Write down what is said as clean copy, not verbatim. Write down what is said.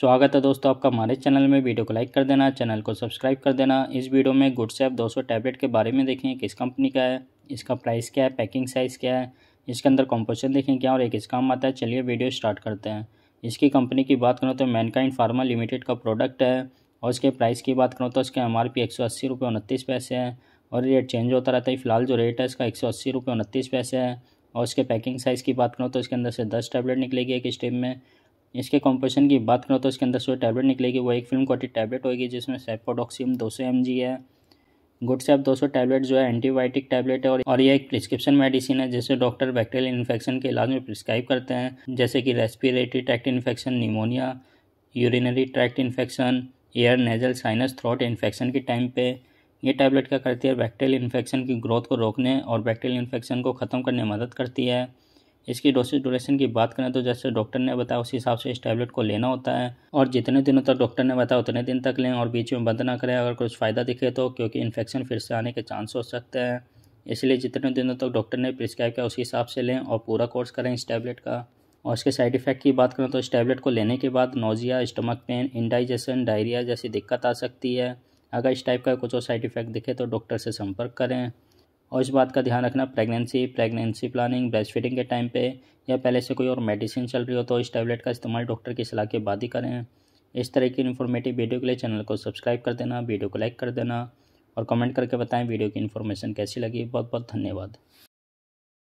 स्वागत है दोस्तों आपका हमारे चैनल में। वीडियो को लाइक कर देना, चैनल को सब्सक्राइब कर देना। इस वीडियो में गुडसेफ 200 टैबलेट के बारे में देखें, किस कंपनी का है, इसका प्राइस क्या है, पैकिंग साइज़ क्या है, इसके अंदर कॉम्पोजिशन देखें क्या और एक किस काम आता है। चलिए वीडियो स्टार्ट करते हैं। इसकी कंपनी की बात करूँ तो मैनकाइंड फार्मा लिमिटेड का प्रोडक्ट है और इसके प्राइस की बात करूँ तो इसका MRP 180 रुपये 29 पैसे है और रेट चेंज होता रहता है। फिलहाल जो रेट है इसका 180 रुपये 29 पैसे है और इसके पैकिंग साइज़ की बात करूँ तो इसके अंदर से 10 टैबलेट निकलेगी एक स्टेप में। इसके कॉम्पोजिशन की बात करूँ तो इसके अंदर जो टैबलेट निकलेगी वो एक फिल्म कोटी टैबलेट होगी जिसमें सैपोडोक्सिम 200 mg है। गुडसेफ 200 टैबलेट जो है एंटीबायोटिक टैबलेट है और यह एक प्रिस्क्रिप्शन मेडिसिन है जिसे डॉक्टर बैक्टीरियल इन्फेक्शन के इलाज में प्रिस्क्राइब करते हैं, जैसे कि respiratory tract infection, pneumonia, urinary tract infection, ear nasal sinus throat infection के टाइम पे ये टैबलेट क्या करती है, बैक्टीरियल इन्फेक्शन की ग्रोथ को रोकने और बैक्टीरियल इन्फेक्शन को ख़त्म करने में मदद करती है। इसकी डोसेज ड्यूरेशन की बात करें तो जैसे डॉक्टर ने बताया उस हिसाब से इस टैबलेट को लेना होता है और जितने दिनों तक डॉक्टर ने बताया उतने दिन तक लें और बीच में बंद ना करें अगर कुछ फ़ायदा दिखे तो, क्योंकि इन्फेक्शन फिर से आने के चांस हो सकते हैं। इसलिए जितने दिनों तक डॉक्टर ने प्रिस्क्राइब किया उस हिसाब से लें और पूरा कोर्स करें इस टैबलेट का। और इसके साइड इफ़ेक्ट की बात करें तो इस टैबलेट को लेने के बाद nausea, stomach pain, indigestion, diarrhoea जैसी दिक्कत आ सकती है। अगर इस टाइप का कुछ और साइड इफ़ेक्ट दिखे तो डॉक्टर से संपर्क करें। और इस बात का ध्यान रखना प्रेगनेंसी प्लानिंग, ब्रेस्ट फीडिंग के टाइम पे या पहले से कोई और मेडिसिन चल रही हो तो इस टैबलेट का इस्तेमाल डॉक्टर की सलाह के बाद ही करें। इस तरह की इन्फॉर्मेटिव वीडियो के लिए चैनल को सब्सक्राइब कर देना, वीडियो को लाइक कर देना और कमेंट करके बताएं वीडियो की इन्फॉर्मेशन कैसी लगी। बहुत बहुत धन्यवाद।